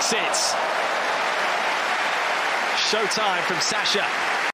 makes it. Showtime from Sascha.